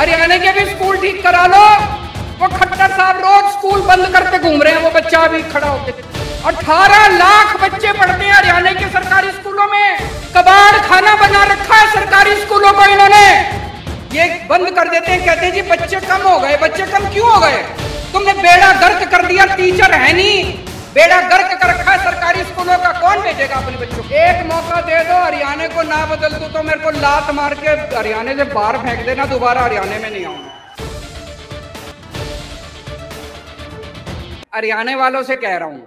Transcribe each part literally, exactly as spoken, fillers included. हरियाणा के भी स्कूल ठीक करा लो। वो खट्टर साहब रोज स्कूल बंद करके घूम रहे हैं, वो बच्चा भी खड़ा होके अठारह लाख बच्चे पढ़ते हैं हरियाणा के सरकारी स्कूलों में। कबाड़ खाना बना रखा है सरकारी स्कूलों को इन्होंने। ये बंद कर देते हैं, कहते हैं जी बच्चे कम हो गए। बच्चे कम क्यों हो गए? तुमने बेड़ा गर्क कर दिया, टीचर है नहीं, बेड़ा गर्क कर रखा है सरकारी स्कूलों का। कौन भेजेगा अपने बच्चों को? एक मौका दे दो हरियाणा को, ना बदल दो तो मेरे को लात मार के हरियाणा से बाहर फेंक देना, दोबारा हरियाणा में नहीं आऊंगा। हरियाणा वालों से कह रहा हूं,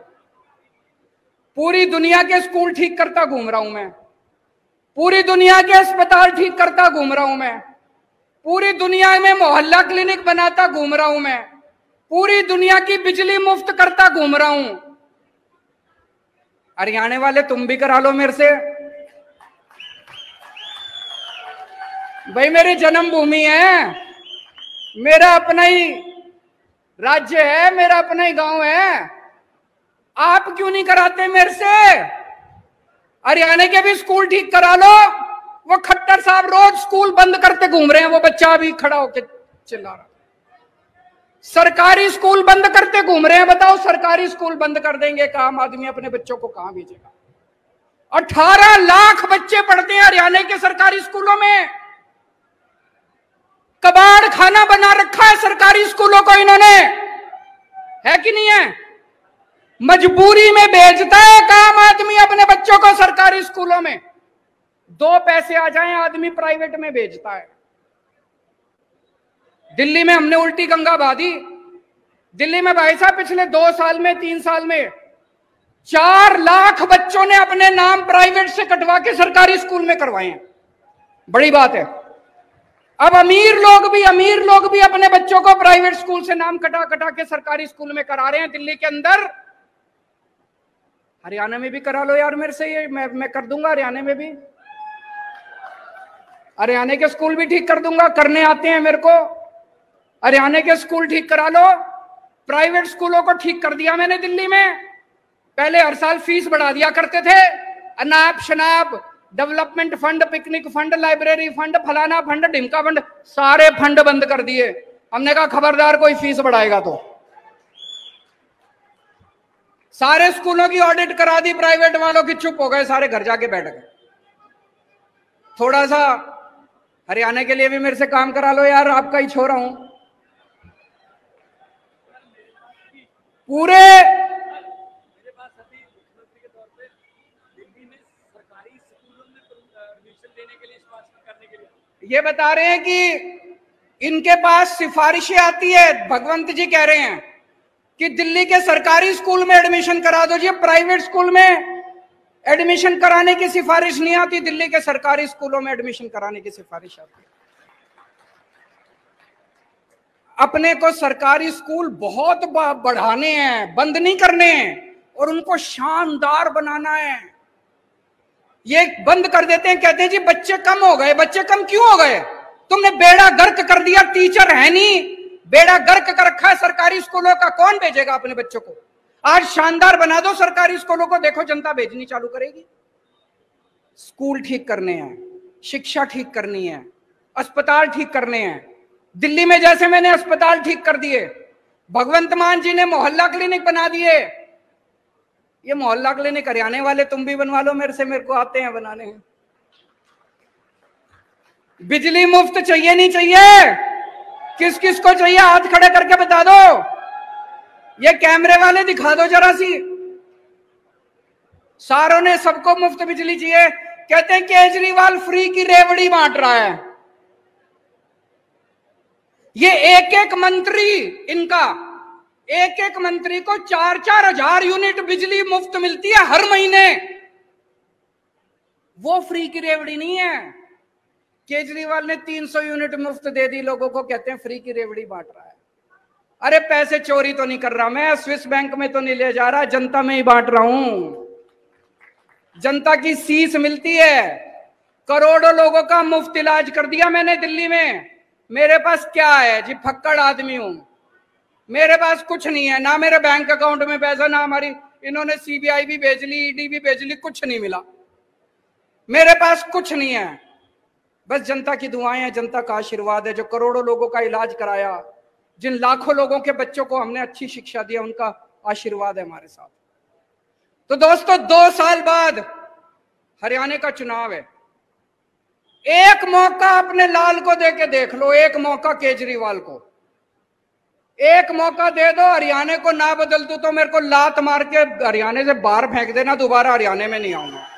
पूरी दुनिया के स्कूल ठीक करता घूम रहा हूं मैं, पूरी दुनिया के अस्पताल ठीक करता घूम रहा हूं मैं, पूरी दुनिया में मोहल्ला क्लिनिक बनाता घूम रहा हूं मैं, पूरी दुनिया की बिजली मुफ्त करता घूम रहा हूं। हरियाणा वाले तुम भी करा लो मेरे से। भाई मेरी जन्मभूमि है, मेरा अपना ही राज्य है, मेरा अपना ही गांव है, आप क्यों नहीं कराते मेरे से? हरियाणा के भी स्कूल ठीक करा लो। वो खट्टर साहब रोज स्कूल बंद करते घूम रहे हैं, वो बच्चा भी खड़ा होके चिल्ला रहा। सरकारी स्कूल बंद करते घूम रहे हैं, बताओ सरकारी स्कूल बंद कर देंगे काम आदमी अपने बच्चों को कहां भेजेगा? अठारह लाख बच्चे पढ़ते हैं हरियाणा के सरकारी स्कूलों में। कबाड़ खाना बना रखा है सरकारी स्कूलों को इन्होंने, है कि नहीं है? मजबूरी में भेजता है काम आदमी अपने बच्चों को सरकारी स्कूलों में। दो पैसे आ जाएं आदमी प्राइवेट में भेजता है। दिल्ली में हमने उल्टी गंगा बाधी। दिल्ली में भाई साहब पिछले दो साल में तीन साल में चार लाख बच्चों ने अपने नाम प्राइवेट से कटवा के सरकारी स्कूल में करवाए हैं। बड़ी बात है। अब अमीर लोग भी अमीर लोग भी अपने बच्चों को प्राइवेट स्कूल से नाम कटा कटा के सरकारी स्कूल में करा रहे हैं दिल्ली के अंदर। हरियाणा में भी करा लो यार मेरे से, ये मैं मैं कर दूंगा। हरियाणा में भी, हरियाणा के स्कूल भी ठीक कर दूंगा, करने आते हैं मेरे को। हरियाणा के स्कूल ठीक करा लो। प्राइवेट स्कूलों को ठीक कर दिया मैंने दिल्ली में। पहले हर साल फीस बढ़ा दिया करते थे, अनाप शनाप, development fund, picnic fund, library fund, फलाना फंड, ढिमका फंड, सारे फंड बंद कर दिए। हमने कहा खबरदार कोई फीस बढ़ाएगा तो। सारे स्कूलों की ऑडिट करा दी प्राइवेट वालों की, चुप हो गए सारे, घर जाके बैठ गए। थोड़ा सा हरियाणा के लिए भी मेरे से काम करा लो यार, आपका ही छोरा हूं। पूरे ये बता रहे हैं कि इनके पास सिफारिशें आती है। भगवंत जी कह रहे हैं कि दिल्ली के सरकारी स्कूल में एडमिशन करा दो जी, प्राइवेट स्कूल में एडमिशन कराने की सिफारिश नहीं आती, दिल्ली के सरकारी स्कूलों में एडमिशन कराने की सिफारिश आती है। अपने को सरकारी स्कूल बहुत बढ़ाने हैं, बंद नहीं करने हैं, और उनको शानदार बनाना है। ये बंद कर देते हैं, कहते हैं जी बच्चे कम हो गए। बच्चे कम क्यों हो गए? तुमने बेड़ा गर्क कर दिया, टीचर है नहीं, बेड़ा गर्क कर रखा है सरकारी स्कूलों का। कौन भेजेगा अपने बच्चों को? आज शानदार बना दो सरकारी स्कूलों को, देखो जनता भेजनी चालू करेगी। स्कूल ठीक करने हैं, शिक्षा ठीक करनी है, अस्पताल ठीक करने हैं। दिल्ली में जैसे मैंने अस्पताल ठीक कर दिए, भगवंत मान जी ने मोहल्ला क्लिनिक बना दिए। ये मोहल्ला क्लिनिक हरियाणा वाले तुम भी बनवा लो मेरे से, मेरे को आते हैं बनाने हैं। बिजली मुफ्त चाहिए नहीं चाहिए? किस किस को चाहिए हाथ खड़े करके बता दो। ये कैमरे वाले दिखा दो जरा सी। सारों ने, सबको मुफ्त बिजली चाहिए। कहते हैं केजरीवाल फ्री की रेवड़ी बांट रहा है। ये एक एक मंत्री, इनका एक एक मंत्री को चार चार हजार यूनिट बिजली मुफ्त मिलती है हर महीने। वो फ्री की रेवड़ी नहीं है। केजरीवाल ने तीन सौ यूनिट मुफ्त दे दी लोगों को, कहते हैं फ्री की रेवड़ी बांट रहा है। अरे पैसे चोरी तो नहीं कर रहा मैं, स्विस बैंक में तो नहीं ले जा रहा, जनता में ही बांट रहा हूं। जनता की सीस मिलती है। करोड़ों लोगों का मुफ्त इलाज कर दिया मैंने दिल्ली में। मेरे पास क्या है जी? फक्कड़ आदमी हूं, मेरे पास कुछ नहीं है, ना मेरे बैंक अकाउंट में पैसा, ना हमारी, इन्होंने सीबीआई भी भेज ली, ईडी भी भेज ली, कुछ नहीं मिला। मेरे पास कुछ नहीं है। बस जनता की दुआएं हैं, जनता का आशीर्वाद है जो करोड़ों लोगों का इलाज कराया, जिन लाखों लोगों के बच्चों को हमने अच्छी शिक्षा दी, उनका आशीर्वाद है हमारे साथ। तो दोस्तों, दो साल बाद हरियाणा का चुनाव है। एक मौका अपने लाल को दे के देख लो, एक मौका केजरीवाल को, एक मौका दे दो। हरियाणा को ना बदल दूं तो मेरे को लात मार के हरियाणा से बाहर फेंक देना, दोबारा हरियाणा में नहीं आऊंगा।